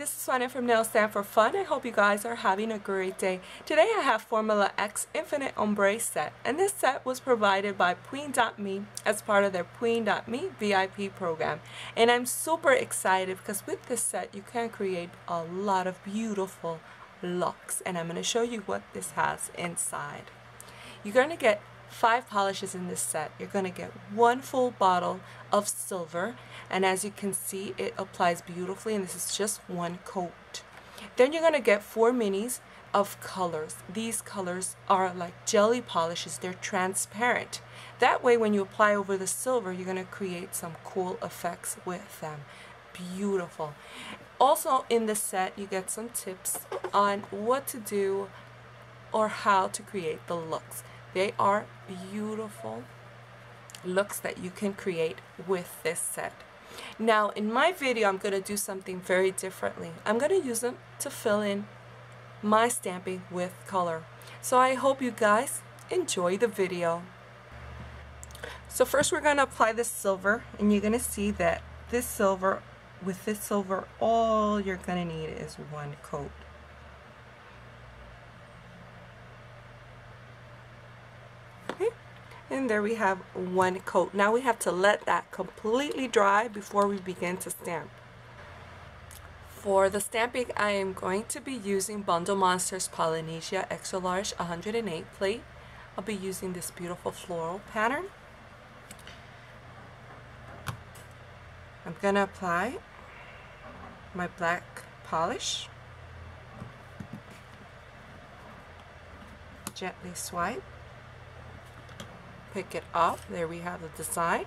this is Sonia from Nail Stand for Fun. I hope you guys are having a great day. Today I have Formula X Infinite Ombré set, and this set was provided by preen.me as part of their preen.me VIP program. And I'm super excited because with this set you can create a lot of beautiful looks, and I'm going to show you what this has inside. You're going to get 5 polishes in this set. You're going to get 1 full bottle of silver, and as you can see it applies beautifully, and this is just 1 coat. Then you're going to get 4 minis of colors. These colors are like jelly polishes. They're transparent. That way when you apply over the silver you're going to create some cool effects with them. Beautiful. Also in this set you get some tips on what to do or how to create the looks. They are beautiful looks that you can create with this set. Now in my video I'm going to do something very differently. I'm going to use them to fill in my stamping with color. So I hope you guys enjoy the video. So first we're going to apply the silver, and you're going to see that this silver, with this silver all you're going to need is 1 coat. And there we have 1 coat. Now we have to let that completely dry before we begin to stamp. For the stamping I am going to be using Bundle Monsters Polynesia extra large 108 plate. I'll be using this beautiful floral pattern. I'm going to apply my black polish. Gently swipe. Pick it up. There we have the design,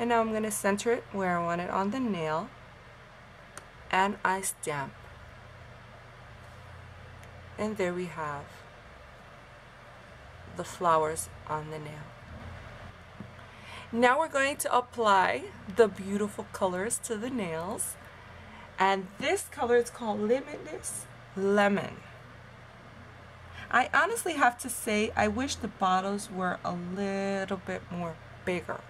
and now I'm going to center it where I want it on the nail, and I stamp, and there we have the flowers on the nail. Now we're going to apply the beautiful colors to the nails, and this color is called Limitless Lemon. I honestly have to say I wish the bottles were a little bit more bigger.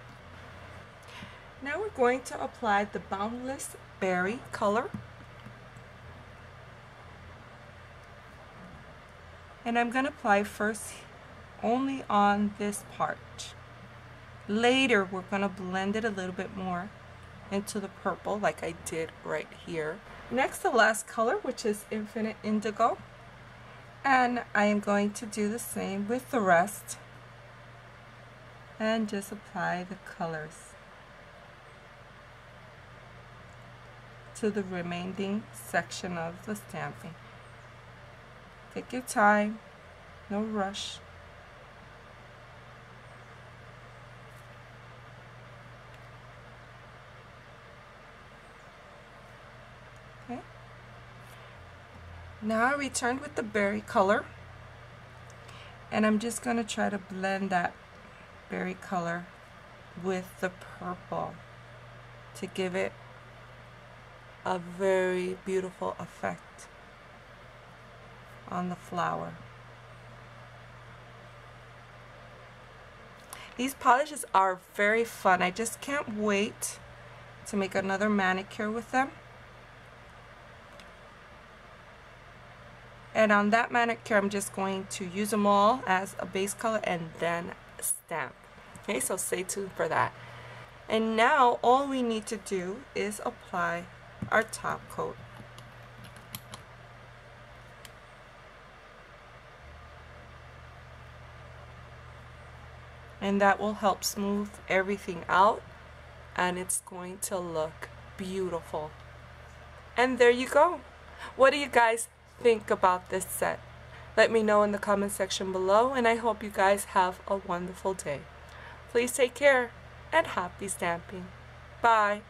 Now we're going to apply the Boundless Berry color, and I'm going to apply first only on this part. Later we're going to blend it a little bit more into the purple like I did right here. Next, the last color, which is Infinite Indigo. And I am going to do the same with the rest and just apply the colors to the remaining section of the stamping. Take your time, no rush. Now I returned with the berry color, and I'm just going to try to blend that berry color with the purple to give it a very beautiful effect on the flower. These polishes are very fun. I just can't wait to make another manicure with them. And on that manicure, I'm just going to use them all as a base color and then stamp. Okay, so stay tuned for that. And now all we need to do is apply our top coat. And that will help smooth everything out, and it's going to look beautiful. And there you go. What do you guys think about this set? Let me know in the comment section below, and I hope you guys have a wonderful day. Please take care and happy stamping. Bye.